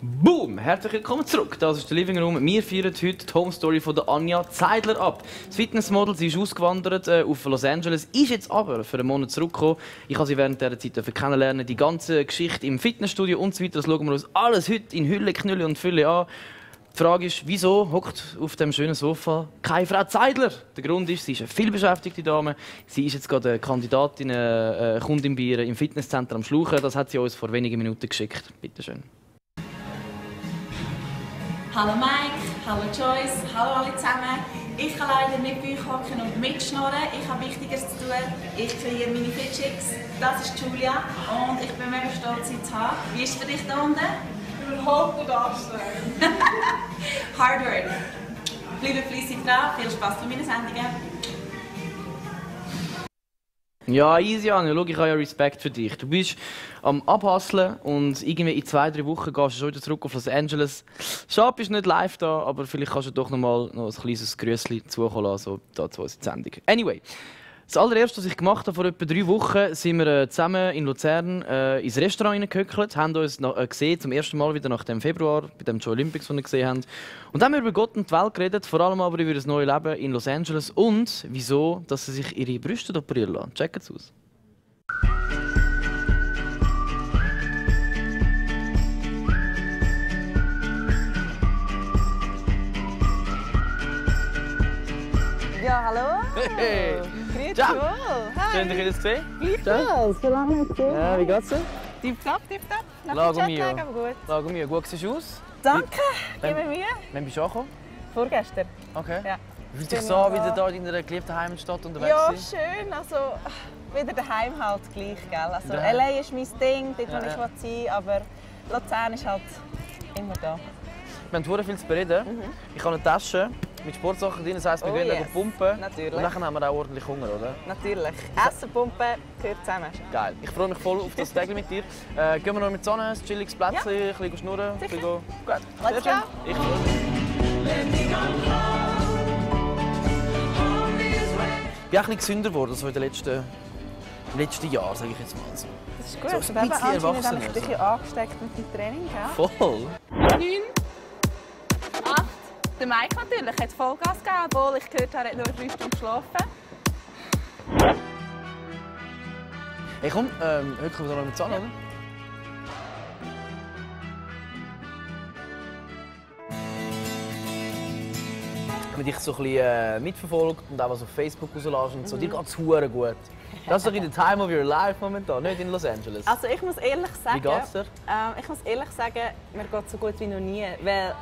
Boom! Herzlich willkommen zurück. Das ist der Living Room. Wir feiern heute die Home Story von der Anja Zeidler ab. Das Fitnessmodel, sie ist ausgewandert auf Los Angeles, ist jetzt aber für einen Monat zurückgekommen. Ich habe sie während dieser Zeit kennenlernen. Die ganze Geschichte im Fitnessstudio und so weiter, das schauen wir uns alles heute in Hülle, Knülle und Fülle an. Die Frage ist, wieso hockt auf dem schönen Sofa keine Frau Zeidler? Der Grund ist, sie ist eine vielbeschäftigte Dame. Sie ist jetzt gerade Kandidatin, Kundin bei ihr im Fitnesszentrum am Schluchen. Das hat sie uns vor wenigen Minuten geschickt. Bitte schön. Hallo Mike, hallo Joyce, hallo alle zusammen. Ich kann leider nicht bei euch hocken und mitschnorren. Ich habe Wichtigeres zu tun. Ich kreiere meine Fitchicks. Das ist Julia und ich bin mega stolz, sie zu haben. Wie ist es für dich da unten? Überhaupt nicht anstrengend. Hard work. Bleibe fleissig dran. Viel Spass bei meinen Sendungen. Ja, easy Anja, schau, ich habe ja Respekt für dich. Du bist am Abhasseln und irgendwie in 2-3 Wochen gehst du schon wieder zurück auf Los Angeles. Schade, bist nicht live da, aber vielleicht kannst du doch noch ein kleines Grüßchen zukommen lassen, so zu unserer Sendung. Anyway, das allererste, was ich gemacht habe vor etwa 3 Wochen, sind wir zusammen in Luzern ins Restaurant hineingehöckelt, haben uns gesehen, zum ersten Mal wieder nach dem Februar, bei dem Joy Olympics, das wir gesehen haben. Und dann haben wir über Gott und die Welt geredet, vor allem aber über das neue Leben in Los Angeles und wieso, dass sie sich ihre Brüste operieren lassen. Checken Sie aus. Ja, hallo! Hey. Ciao! Schön, dich wieder zu sehen. Gleichfalls, so lange nicht gesehen. Ja, wie geht's dir? Tipptopp, tipptopp. Nach dem Jetlag, aber gut. Lago mio, gut siehst du aus. Danke, gib mir Mühe. Wann bist du angekommen? Vorgestern. Okay. Ja. Wie fühlt sich so wieder da in deiner geliebten Heimatstadt unterwegs? Ja, schön. Also, wieder daheim halt gleich, gell? Also, LA ist mein Ding, dort will ich was sein, aber Luzern ist halt immer da. Wir haben viel zu bereden. Ich habe eine Tasche mit Sportsachen drin, das heisst, wir gehen pumpen. Natürlich. Und dann haben wir auch ordentlich Hunger, oder? Natürlich. Essen, pumpen, gehört zusammen. Geil. Ich freue mich voll auf das Tag mit dir. Gehen wir noch mit Sonne, ein chilliges Plätzchen, ein bisschen schnurren. Ein bisschen gut. Let's go. Ich freue mich. Ich bin auch ein bisschen gesünder geworden, also in den letzten Jahren, sage ich jetzt mal so. Das ist gut. So ein bisschen erwachsen. Ich bin ein bisschen angesteckt mit dem Training. Gell? Voll. 9, 8. Der Mike natürlich hat Vollgas gegeben, obwohl ich gehört habe, er hat nur 3 Stunden geschlafen. Hey komm, heute kommen wir noch mit Zahn, oder? Ich habe dich so ein bisschen mitverfolgt und auch was auf Facebook rauslässt und so. Dir geht es verdammt gut. Das ist doch in the time of your life momentan, nicht in Los Angeles. Also ich muss ehrlich sagen, wie geht's dir? Ich muss ehrlich sagen, mir geht es so gut wie noch nie. Weil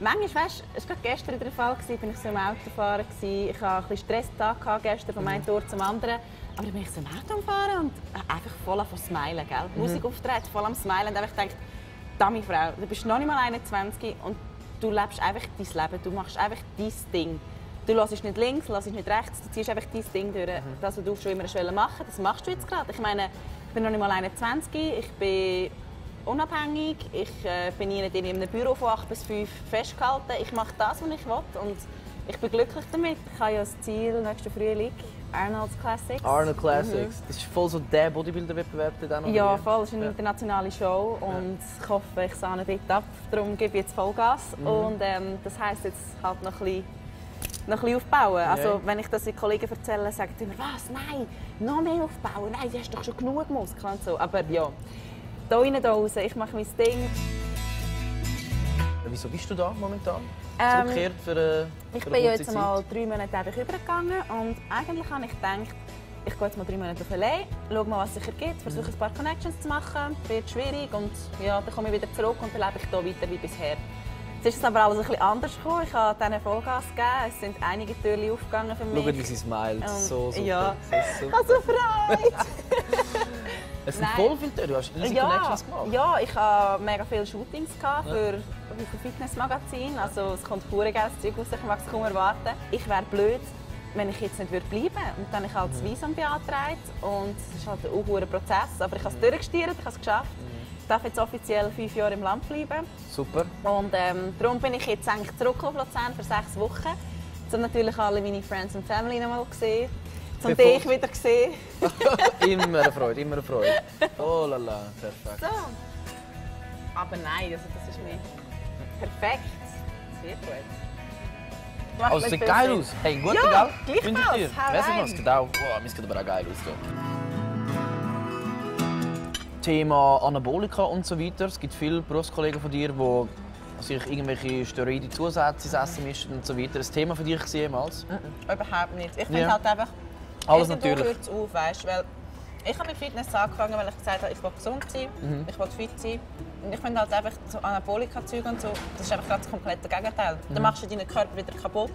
manchmal, weißt du, es war gestern der Fall, bin ich so im Auto gefahren. Ich hatte einen Stresstag gestern von einem Tor zum anderen. Aber dann bin ich so im Auto gefahren und einfach voll am Smilen, gell? Musik auftreten, voll am Smilen. Und ich dachte, dummi Frau, du bist noch nicht mal 21 und du lebst einfach dein Leben, du machst einfach dein Ding. Du lässt nicht links, du lässt nicht rechts, du ziehst einfach dein Ding durch. Das, was du schon immer machen wolltest, das machst du jetzt gerade. Ich meine, ich bin noch nicht mal 21, ich bin unabhängig, ich bin nicht in einem Büro von 8 bis 5 festgehalten. Ich mache das, was ich will und ich bin glücklich damit. Ich habe ja das Ziel, nächsten Frühling, Arnold Classics. Arnold Classics, das ist voll so der Bodybuilder-Wettbewerb. Ja, voll, das ist eine internationale Show und ich hoffe, ich sahne dort ab, darum gebe ich jetzt Vollgas. Und das heisst jetzt halt noch ein bisschen aufbauen. Also, wenn ich das den Kollegen erzähle, sagen sie immer, was, nein, noch mehr aufbauen, nein, du hast doch schon genug Muskeln und so. Aber ja, da rein, da raus, ich mache mein Ding. Wieso bist du da momentan? Zurückgekehrt für ich bin ja jetzt mal 3 Monate einfach übergegangen und eigentlich habe ich gedacht, ich gehe jetzt mal 3 Monate auf LA, schaue mal, was es sich ergibt, versuche ein paar Connections zu machen, wird schwierig und ja, dann komme ich wieder zurück und dann lebe ich hier weiter wie bisher. Jetzt ist es aber alles ein bisschen anders gekommen. Ich habe denen Vollgas gegeben. Es sind einige Türen aufgegangen für mich. Schau, wie sie smilet. So super. Ja. Ich habe so Freude. Es sind voll viele Türen. Du hast riesige Connections gemacht. Ja, ich hatte mega viele Shootings für Fitnessmagazine. Also, es kommt pure geiles Zeug raus. Ich mag es kaum erwarten. Ich wäre blöd, wenn ich jetzt nicht bleiben würde. Und dann habe ich halt das Visum beantragt. Und es ist halt ein hoher Prozess. Aber ich habe es durchgestiert, ich habe es geschafft. Ich darf jetzt offiziell 5 Jahre im Land bleiben. Super. Und darum bin ich jetzt eigentlich zurück auf Luzern für 6 Wochen. Um natürlich alle meine Friends und Family noch mal zu sehen. Um dich wieder zu sehen. Immer eine Freude, immer eine Freude. Oh la la, perfekt. So. Aber nein, also das ist mir perfekt. Sehr gut. Macht oh, es sieht geil aus. Hey, gut, ja, gleich aus. Weißt du was? Oh, mir sieht aber auch geil aus. Thema Anabolika und so weiter. Es gibt viele Berufskollegen von dir, die sich irgendwelche Steroide Zusätze essen mischen und so weiter. Ein Thema für dich jemals? Überhaupt nicht. Ich finde halt einfach, alles natürlich. Hört's auf, weißt, weil ich habe mit Fitness angefangen, weil ich gesagt habe, ich will gesund sein, ich will fit sein. Und ich finde halt einfach so Anabolika-Zeug und so, das ist einfach das komplette Gegenteil. Dann machst du deinen Körper wieder kaputt.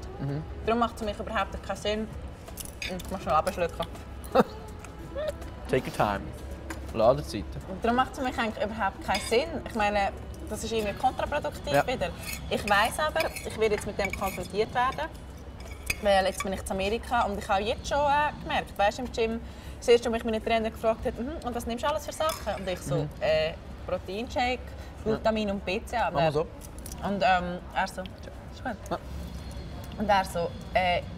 Darum macht es für mich überhaupt keinen Sinn. Und du musst noch abschlucken. Take your time. Ladezeit. Und darum macht es für mich eigentlich überhaupt keinen Sinn. Ich meine, das ist irgendwie kontraproduktiv wieder. Ich weiss aber, ich werde jetzt mit dem konfrontiert werden. Weil jetzt bin ich in Amerika und ich habe jetzt schon gemerkt, weißt du, im Gym, das erste Mal, als mich mein Trainer gefragt hat, und was nimmst du alles für Sachen? Und ich so, Proteinshake, Glutamin und BCA. Aber so. Und er so, ist gut. Ja. Und er so,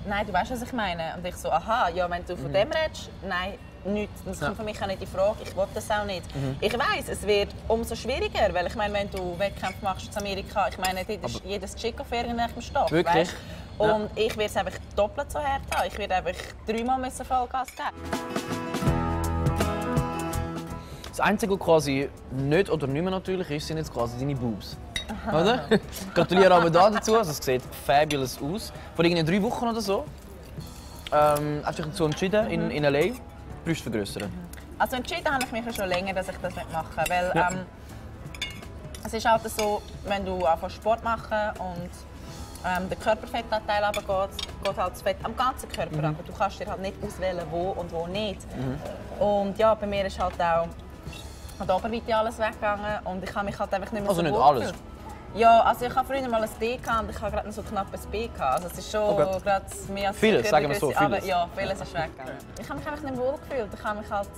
nein, du weißt, was ich meine. Und ich so, aha, ja, wenn du von dem redest, nein, nichts. Das kommt für mich auch nicht in Frage, ich will das auch nicht. Ich weiss, es wird umso schwieriger, weil ich meine, wenn du Wettkämpfe machst in Amerika, ich meine, dort ist jedes Chick auf irgendeinem Stock. Wirklich? Weißt? Und ich werde es einfach doppelt so hart haben. Ich werde einfach 3-mal Vollgas geben. Das Einzige, was quasi nicht oder nicht mehr natürlich ist, sind jetzt quasi deine Boobs. Oder? Gratuliere aber dazu, also es sieht fabulous aus. Vor irgendeinen 3 Wochen oder so hast du dich dazu entschieden, in LA Brüste vergrößern. Also entschieden habe ich mich ja schon länger, dass ich das nicht mache, weil es ist halt so, wenn du einfach Sport machen und der Körperfettanteil geht halt das Fett am ganzen Körper an. Du kannst dir halt nicht auswählen, wo und wo nicht. Und ja, bei mir ist halt auch an der Oberweite alles weggegangen und ich habe mich halt einfach nicht mehr so gut gefühlt. Also nicht alles? Ja, also ich habe früher mal ein D gehabt und ich habe gerade so knapp ein B gehabt. Also es ist schon gerade mehr als vieles, sagen wir so, vieles. Aber ja, vieles ist weggegangen. Ich habe mich einfach nicht mehr wohl gefühlt. Ich habe mich halt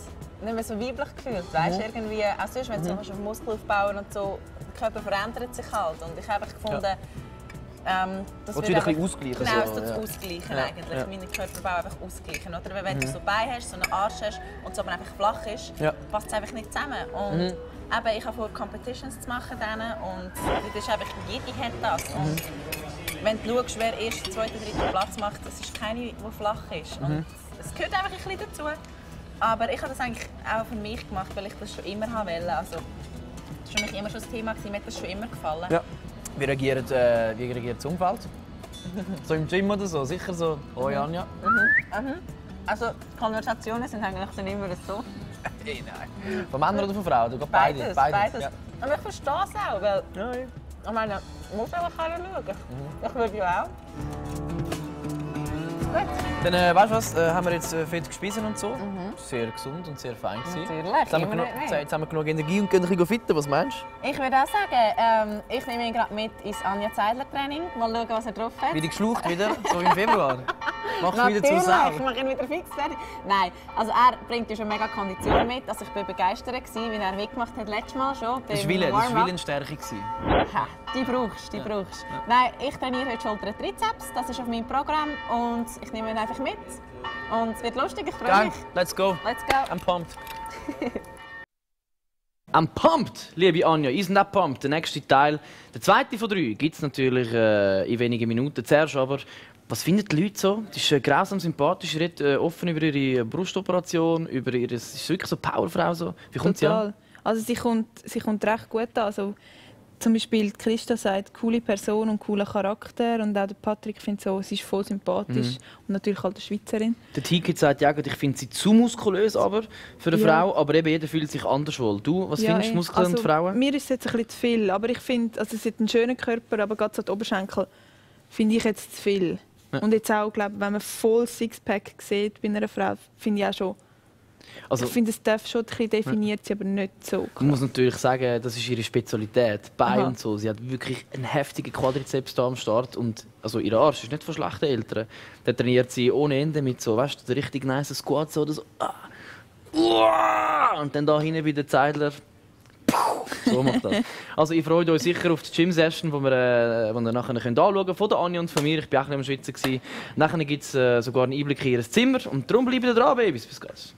nicht mehr so weiblich gefühlt, weißt irgendwie. Auch sonst, wenn du so Muskeln aufbauen und so, der Körper verändert sich halt. Und ich habe einfach gefunden, das würde einfach ausgleichen. Genau, es ausgleichen eigentlich. Ja. Meinen Körperbau einfach ausgleichen. Oder? Weil wenn du so Beine hast, so einen Arsch hast und es aber einfach flach ist, passt es einfach nicht zusammen. Und eben, ich habe vor, Competitions zu machen und das ist einfach, jede hat das. Und wenn du schaust, wer erst, zweiten, dritten Platz macht, das ist keine, die flach ist. Und es gehört einfach ein bisschen dazu. Aber ich habe das eigentlich auch für mich gemacht, weil ich das schon immer haben wollte. Also, das war für mich immer schon das Thema, mir hat das schon immer gefallen. Ja. Wie reagiert das Umfeld? So im Gym oder so? Sicher so, hoi Anja. Also, Konversationen sind eigentlich dann immer so. Hey, nein. Von Männern oder von Frauen? Du gehst beides. Beides. Ja. Aber ich verstehe es auch, weil ich meine, muss einfach schauen. Ich würde ja auch. Gut. Dann, weißt du was, haben wir jetzt fett gespeisen und so. Sehr gesund und sehr fein gewesen. Jetzt haben wir genug Energie und können ein bisschen fitten, was meinst du? Ich würde auch sagen, ich nehme ihn gerade mit ins Anja Zeidler Training. Mal schauen, was er drauf hat. Wie die geschlaucht wieder, so im Februar. Mach wieder zu sauber. Ich mache ihn wieder fix fertig. Nein, also er bringt ja schon mega Kondition mit. Also ich war begeistert, wie er mitgemacht hat letztes Mal schon. Das war Willenstärke. Ha, die brauchst du, die brauchst. Ja. Nein, ich trainiere heute Schulter-Trizeps, das ist auf meinem Programm und ich nehme ihn einfach mit. Und es wird lustig, ich freue mich. Let's go. Let's go. I'm pumped. I'm pumped, liebe Anja. Isn't that pumped? Der nächste Teil, der zweite von 3, gibt es natürlich in wenigen Minuten. Zuerst aber, was finden die Leute so? Das ist grausam sympathisch. Sie redet offen über ihre Brustoperation, über ihre... Es ist wirklich so eine Powerfrau. So. Wie kommt sie an? Also sie kommt recht gut an. Also, zum Beispiel Christa sagt, coole Person und cooler Charakter. Und auch Patrick findet so, sie ist voll sympathisch. Und natürlich halt eine Schweizerin. Der Tiki sagt, ja, ich finde sie zu muskulös aber für eine Frau. Aber eben, jeder fühlt sich anders wohl. Du, was findest du, Muskeln und Frauen? Mir ist es jetzt ein bisschen zu viel. Aber ich finde, also, sie hat einen schönen Körper, aber gerade so die Oberschenkel finde ich jetzt zu viel. Ja. Und jetzt auch, glaub, wenn man voll Sixpack sieht bei einer Frau, finde ich auch schon. Also, ich finde, es darf schon ein bisschen definiert sein, aber nicht so klar. Man muss natürlich sagen, das ist ihre Spezialität, Beine und so. Sie hat wirklich einen heftigen Quadrizeps da am Start und also ihr Arsch ist nicht von schlechten Eltern. Da trainiert sie ohne Ende mit so, weißt du, richtig nice Squats oder so. Und dann da hinten bei den Zeidler. So macht das. Also ich freue euch sicher auf die Gym-Session, die ihr nachher anschauen könnt. Von der Anja und von mir. Ich war auch ein bisschen im Schweizer. Nachher gibt es sogar einen Einblick in ihr Zimmer. Und darum bleibt ihr dran, Babys. Bis gleich.